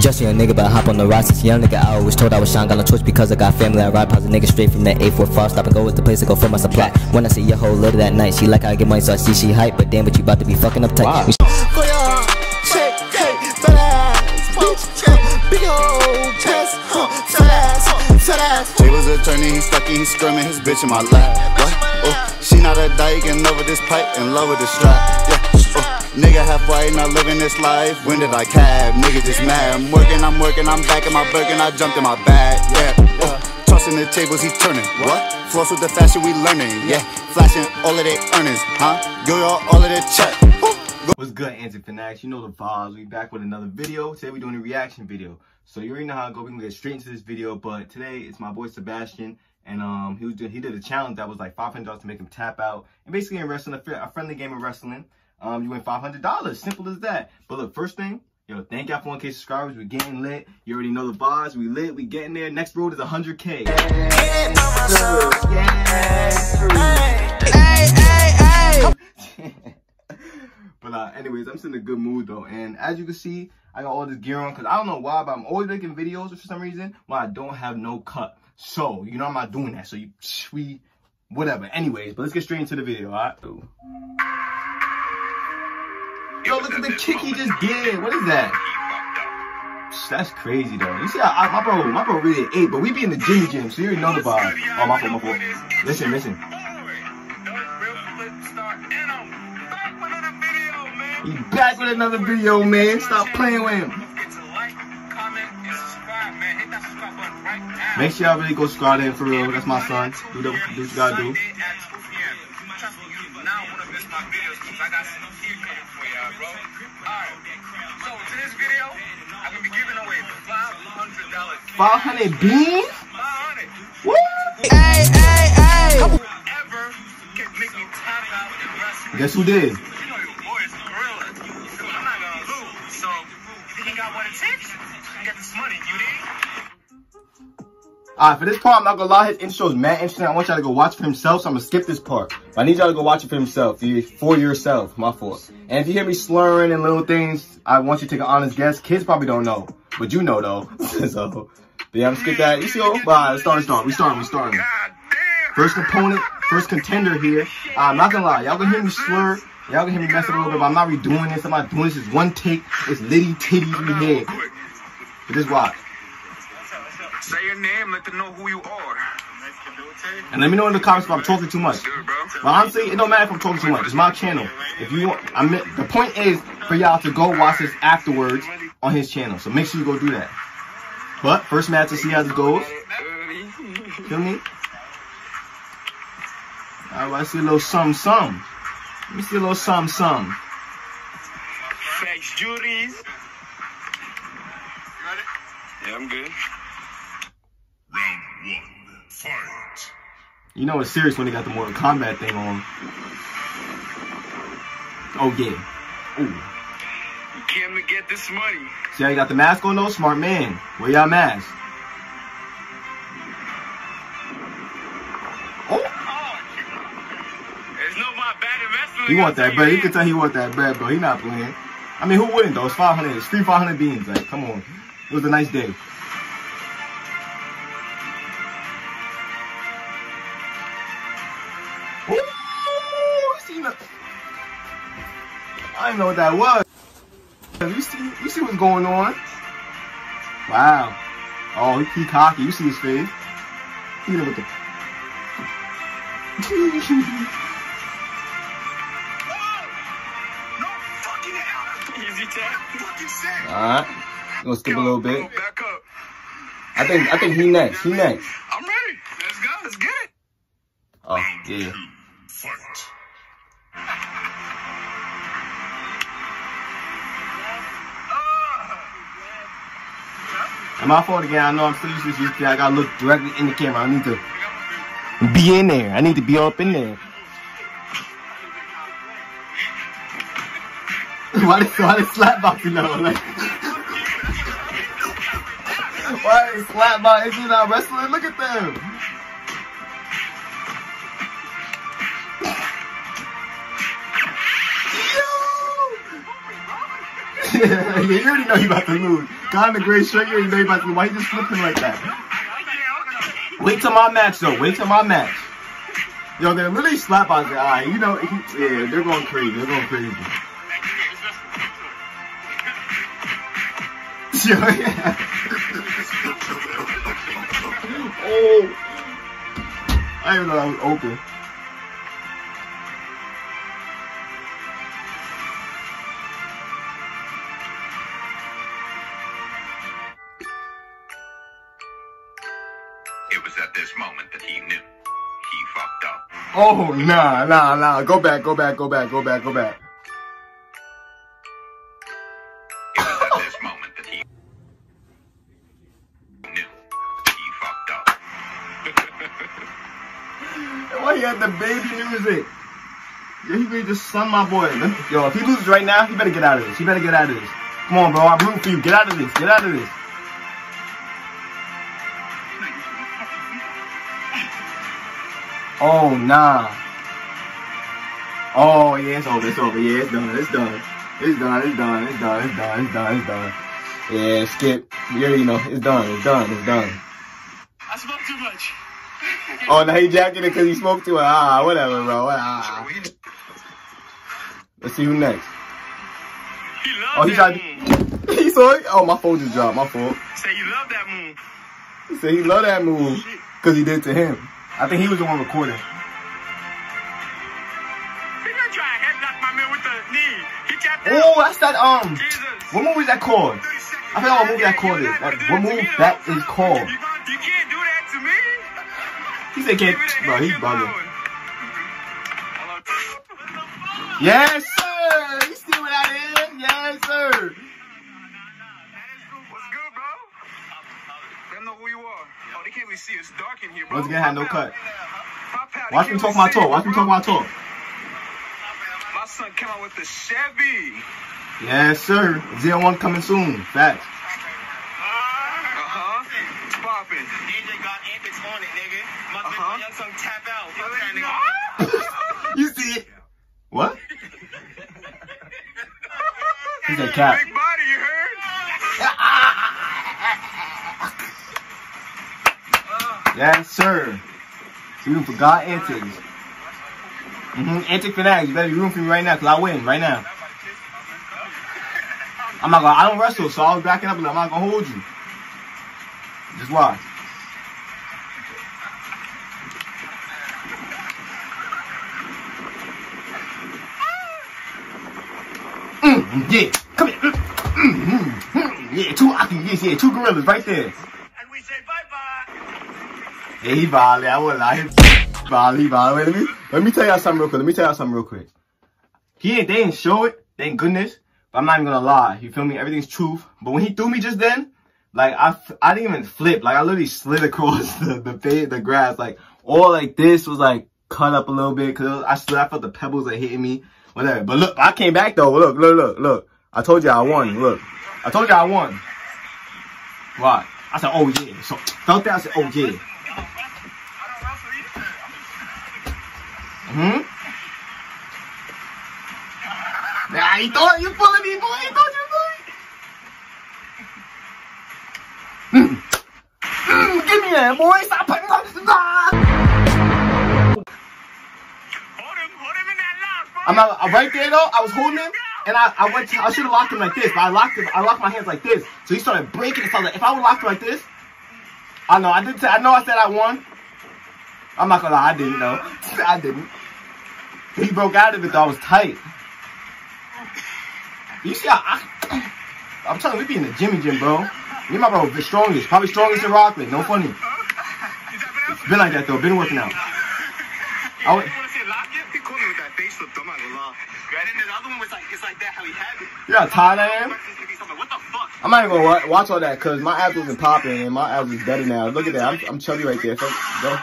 Just a young nigga, but I hop on the ride since a young nigga. I always told I was shine, got on Twitch because I got family. I ride positive nigga straight from that 845. Stop and go with the place to go for my supply. When I see your hoe later that night, she like how I get money, so I see she hype. But damn, but you about to be fucking up tight. Wow. Jayla's attorney, he's stucky, he's screaming his bitch in my lap. What? Oh, she not a dyke, in love with this pipe, in love with this strap. Yeah. Nigga half white, not living this life. When did I cab? Nigga just mad. I'm working, I'm back in my Birkin. I jumped in my bag, yeah. Tossing the tables, he turning. What? Floss with the fashion, we learning, yeah. Flashing all of their earnings, huh? Go y'all all of their check. What's good, Antic Fanatics? You know the vibes. We back with another video. Today we're doing a reaction video. So you already know how I go. We can get straight into this video. But today it's my boy Sebastian, and he did a challenge that was like $500 to make him tap out. And basically in wrestling, a friendly game of wrestling. You win $500, simple as that. But look, first thing, yo, thank y'all for 1K subscribers. We're getting lit. You already know the vibes. We lit. We getting there. Next road is 100K. But anyways, I'm still in a good mood though. And as you can see, I got all this gear on because I don't know why, but I'm always making videos for some reason when I don't have no cut. So you know I'm not doing that. So we whatever. Anyways, but let's get straight into the video. All right. Ooh. Yo, look at the kick he just did. What is that? That's crazy, though. You see how my bro really ate, but we be in the gym, so you already know the vibe. Oh, my bro. Listen. He back with another video, man. Stop playing with him. Make sure y'all really go subscribe to him for real. That's my son. Do what you gotta do. Bro. All right. So in this video, I'm gonna be giving away $500. 500 beans? 500. What? Hey. Whoever can make me tap out in wrestling. Guess who did? You know your boy is a gorilla. I'm not gonna lose. So you think he got what it takes? Get this money, you dig? All right. For this part, I'm not gonna lie. His intro is mad interesting. I want y'all to go watch for himself. So I'm gonna skip this part. I need y'all to go watch it for himself. For yourself. My fault. And if you hear me slurring and little things, I want you to take an honest guess. Kids probably don't know. But you know, though. So, yeah, I'm gonna skip that. You see, oh, bye. We starting. First contender here. I'm not gonna lie. Y'all gonna hear me slur. Y'all gonna hear me mess up a little bit. But I'm not redoing this. I'm not doing this. It's one take. It's litty titty in your head. But this watch. Say your name. Let them know who you are. And let me know in the comments if I'm talking too much. But honestly, it don't matter if I'm talking too much. It's my channel. If you want, I mean, the point is for y'all to go watch this afterwards on his channel. So make sure you go do that. But first match to see how this goes. Feel me? Alright, I see a little something. Let me see a little something. Facts, juries. You got it? Yeah, I'm good. Round one. Fight. You know it's serious when they got the Mortal Kombat thing on. Oh yeah. Ooh. You came to get this money. See how you got the mask on though? Smart man. Wear y'all mask. Oh. There's no my bad investment. You want that bread. You can tell he want that bread, bro. He not playing. I mean, who wouldn't though? It's 500. It's free 500 beans. Like, come on. It was a nice day. I didn't know what that was. You see what's going on? Wow. Oh, he cocky. You see his face. He look at the. Alright. Gonna skip a little bit. I think he next. He next. I'm ready. Let's go. Let's get it. Oh, yeah. And my fault again, I know I'm still used to it. I gotta look directly in the camera. I need to be in there. I need to be up in there. Why did Slapbox you know? Like, why is Slapbox if you're not wrestling? Look at them. Yo! You already know you about to lose. God, the great shirt you're made by the white just flipping like that. Wait till my match, though. Wait till my match. Yo, they're literally slap on the eye. You know, yeah, they're going crazy. They're going crazy. Yo, yeah. Oh. I didn't even know that was open. It was at this moment that he knew he fucked up. Oh, nah, nah, nah. Go back, go back, go back, go back, go back. It was at this moment that he knew he fucked up. Why he had the baby music? Yeah, he really just sung my boy. Yo, if he loses right now, he better get out of this. He better get out of this. Come on, bro. I'm rooting for you. Get out of this. Get out of this. Oh, nah. Oh, yeah, it's over, it's over. Yeah, it's done, it's done. It's done, it's done, it's done, it's done, it's done, it's done. Yeah, skip. You already know, it's done, it's done, it's done. I smoked too much. Oh, now he jacking it because he smoked too much. Ah, whatever, bro. Ah. Let's see who next. He loved oh, he tried to... He saw it? Oh, my phone just dropped, my fault. Say you love that move. He said he loved that move because he did to him. I think he was the one recording. He didn't try to headlock my man with the knee. He tapped out. Oh, that's that, Jesus. What movie is that called? I forgot what movie that called is. Like, what movie that is called? You can't do that to me. He said, can't, bro, he's bugging. Yes, sir. You see what that is? Yes, sir. That is cool. What's good, bro? Let them know who you are. Oh, they can't really see. It's dark in here, bro. Once again, I had no cut. Watch me talk my talk. Watch me talk my talk. My son came out with the Chevy. Yes, sir. Z1 coming soon. Facts. Uh-huh. It's popping. AJ got amps on it, nigga. My young son tap out. You see it? What? He's a cat. Big body, you heard? Yes, sir. You even forgot Antics. Antic Fanatics. You better be rooting for me right now, cause I win right now. I'm not gonna. I don't wrestle, so I was backing up, and I'm not gonna hold you. Just watch. Yeah, come here. Yeah, two Aki's, yeah, two gorillas right there. And we say bye bye. Yeah, he violent. I wouldn't lie. He violent. Wait, let me tell y'all something real quick. He ain't. They ain't show it. Thank goodness. But I'm not even gonna lie. You feel me? Everything's truth. But when he threw me just then, like I didn't even flip. Like I literally slid across the grass. Like all like this was like cut up a little bit because I felt the pebbles that hitting me. Whatever. But look, I came back though. Look, look, look, look. I told you I won. Look, I told you I won. Why? I said, oh yeah. So felt that. I said, oh yeah. Nah, he thought you pulling me, boy. He thought you were pulling. Give me that, boy. Stop putting up. Hold him in that lock, boy. I'm not right there though. I was holding him, and I should have locked him like this, but I locked him. I locked my hands like this, so he started breaking. So I was like, if I would lock him like this, I know. I did. I know. I said I won. I'm not gonna lie. I didn't know. I didn't. He broke out of it though, I was tight. You see how I'm telling you, we be in the gym, bro. Me and my bro the strongest, probably strongest in Rockland, no funny. It's been like that though, been working out. I went, yeah, tired I am. I'm not even gonna watch all that because my abs wasn't popping and my abs is better now. Look at that, I'm chubby right there. So, bro.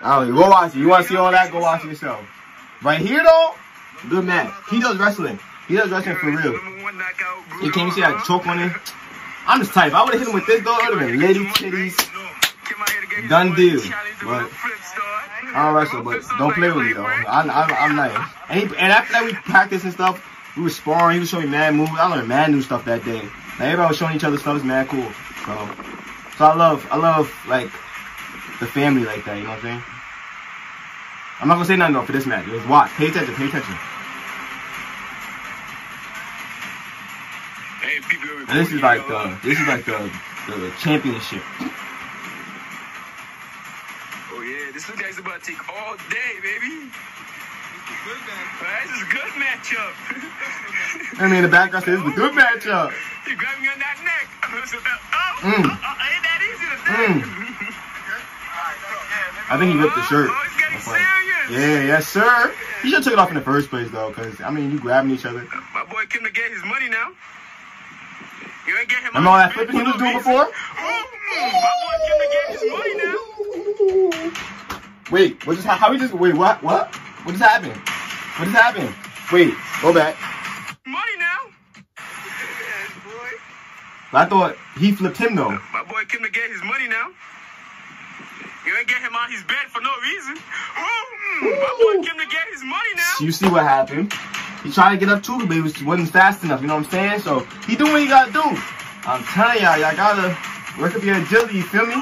I don't know, go watch it. You want to see all that? Go watch it yourself. Right here, though, good man. He does wrestling. He does wrestling for real. You can't even see that choke on him. I'm just tight. If I would have hit him with this, though, it would have been little titties. Done deal. But I don't wrestle, but don't play with me, though. I'm nice. And after that, we practiced and stuff. We were sparring. He was showing me mad moves. I learned mad new stuff that day. Like, everybody was showing each other stuff. It's mad cool, bro. So I love like the family like that. You know what I'm saying? I'm not gonna say nothing though for this match. Just watch. Pay attention. Pay attention. Hey, people, this is like the championship. Oh yeah, this guy's about to take all day, baby. This is a good matchup. I mean, the background says it's a good matchup. You grabbing on that neck. Ain't that easy to think. I think he ripped the shirt. Oh, he's getting serious. Yeah, yes, sir. You should have took it off in the first place, though, because, I mean, you grabbing each other. My boy came to get his money now. You ain't getting him. Remember all that flipping he was doing before? My boy came to get his money now. Wait, what just happened? How we just, wait, what? What? What just happened? What just happened? Wait, go back. Money now. Yes, boy. I thought he flipped him though. My boy came to get his money now. You ain't get him out of his bed for no reason. Ooh. My boy came to get his money now. You see what happened? He tried to get up too, but he wasn't fast enough. You know what I'm saying? So he do what he gotta do. I'm telling y'all, y'all gotta work up your agility. You feel me?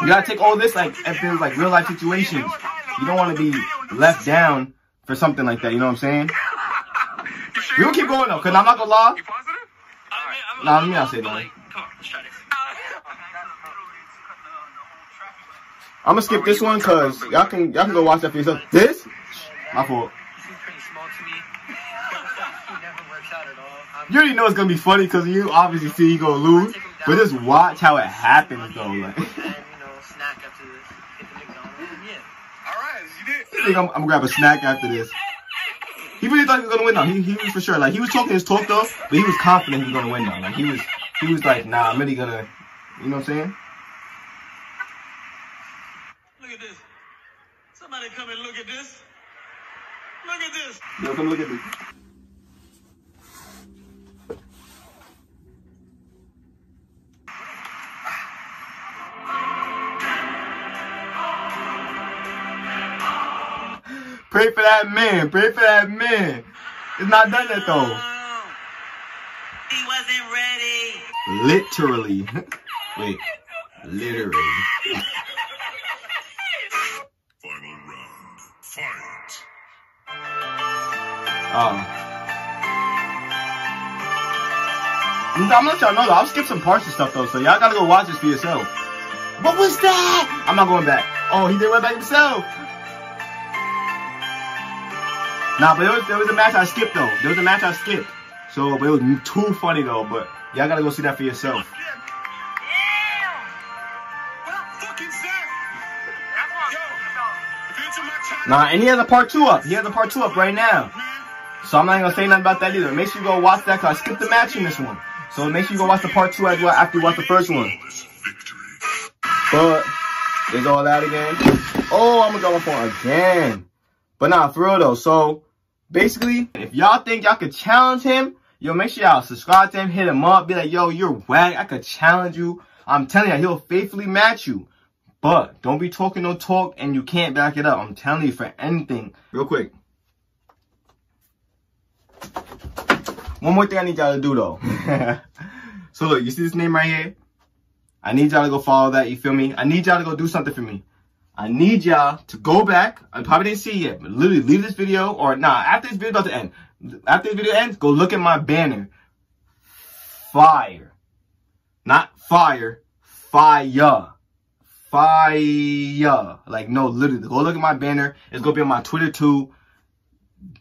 You gotta take all this like as like real life situations. You don't want to be left down for something like that. You know what I'm saying? Sure we will keep going though, cause I'm not gonna lie. You positive? Nah, let me not say that. Like, come on, let's try this. I'm gonna skip this one, cause y'all can go watch that for yourself. This? My fault. You already know it's gonna be funny, cause you obviously see you gonna lose, but just watch how it happens though. Like. I think I'm gonna grab a snack after this. He really thought he was gonna win now. He was for sure. Like he was talking his talk though, but he was confident he was gonna win now. Like he was like, nah, I'm really gonna, you know what I'm saying? Look at this. Somebody come and look at this. Look at this. Yo, come look at this. Pray for that man. Pray for that man. It's not done yet, though. He wasn't ready. Literally. Wait. Literally. Final round. Fight. I'm gonna let y'all know, though. I'll skip some parts and stuff, though. So y'all gotta go watch this for yourself. What was that? I'm not going back. Oh, he did right back himself. Nah, but there was a match I skipped though. There was a match I skipped. So, but it was too funny though. But y'all gotta go see that for yourself. Nah, and he has a part 2 up. He has a part 2 up right now. So I'm not gonna say nothing about that either. Make sure you go watch that because I skipped the match in this one. So make sure you go watch the part 2 as well after you watch the first one. But it's all out again. Oh, I'm gonna go up on again. But nah, for real though, so basically, if y'all think y'all could challenge him, yo, make sure y'all subscribe to him, hit him up, be like, yo, you're whack, I could challenge you. I'm telling you, he'll faithfully match you. But don't be talking no talk and you can't back it up. I'm telling you for anything. Real quick. One more thing I need y'all to do though. So look, you see this name right here? I need y'all to go follow that, you feel me? I need y'all to go do something for me. I need y'all to go back. I probably didn't see it yet, but literally leave this video or nah, after this video about to end. After this video ends, go look at my banner. Fire. Not fire. Fire. Fire. Like no, literally. Go look at my banner. It's gonna be on my Twitter too.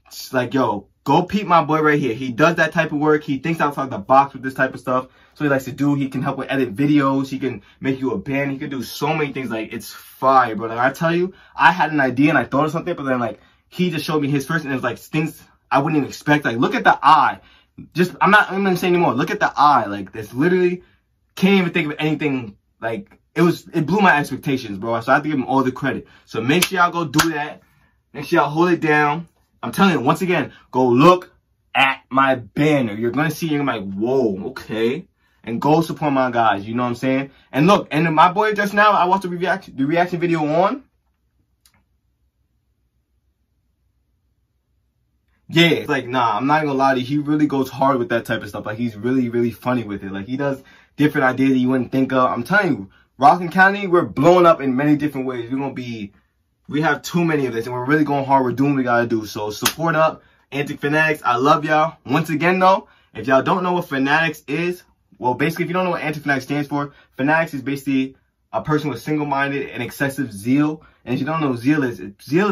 It's like, yo, go peep my boy right here. He does that type of work. He thinks outside the box with this type of stuff. So he likes to do. He can help with edit videos. He can make you a band. He can do so many things. Like it's fire, bro. Like I tell you, I had an idea and I thought of something, but then like he just showed me his first, and it's like things I wouldn't even expect. Like look at the eye. Just I'm not gonna say anymore. Look at the eye. Like this literally can't even think of anything. Like it blew my expectations, bro. So I have to give him all the credit. So make sure y'all go do that. Make sure y'all hold it down. I'm telling you once again, go look at my banner. You're gonna see. You're gonna be like, whoa, okay. And go support my guys, you know what I'm saying? And look, and my boy just now, I watched the reaction video on. Yeah, like, nah, I'm not gonna lie to you, he really goes hard with that type of stuff. Like, he's really, really funny with it. Like, he does different ideas that you wouldn't think of. I'm telling you, Rockland County, we're blowing up in many different ways. We're gonna be, we have too many of this, and we're really going hard. We're doing what we gotta do. So, support up, Antic Fanatics. I love y'all. Once again, though, if y'all don't know what Fanatics is, well, basically, if you don't know what Antic Fanatics stands for, Fanatics is basically a person with single-minded and excessive zeal. And if you don't know what zeal is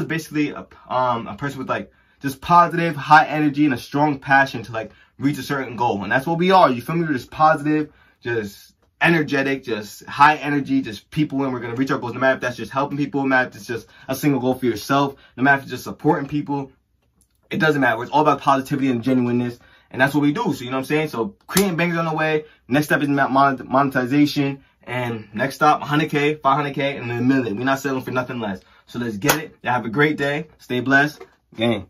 basically a person with, like, just positive, high energy, and a strong passion to, like, reach a certain goal. And that's what we are. You feel me? We're just positive, just energetic, just high energy, just people, and we're going to reach our goals. No matter if that's just helping people, no matter if it's just a single goal for yourself, no matter if it's just supporting people, it doesn't matter. It's all about positivity and genuineness. And that's what we do. So, you know what I'm saying? So, creating bangers on the way. Next step is monetization. And next stop, 100K, 500K, and then $1 million. We're not settling for nothing less. So, let's get it. Have a great day. Stay blessed. Gang.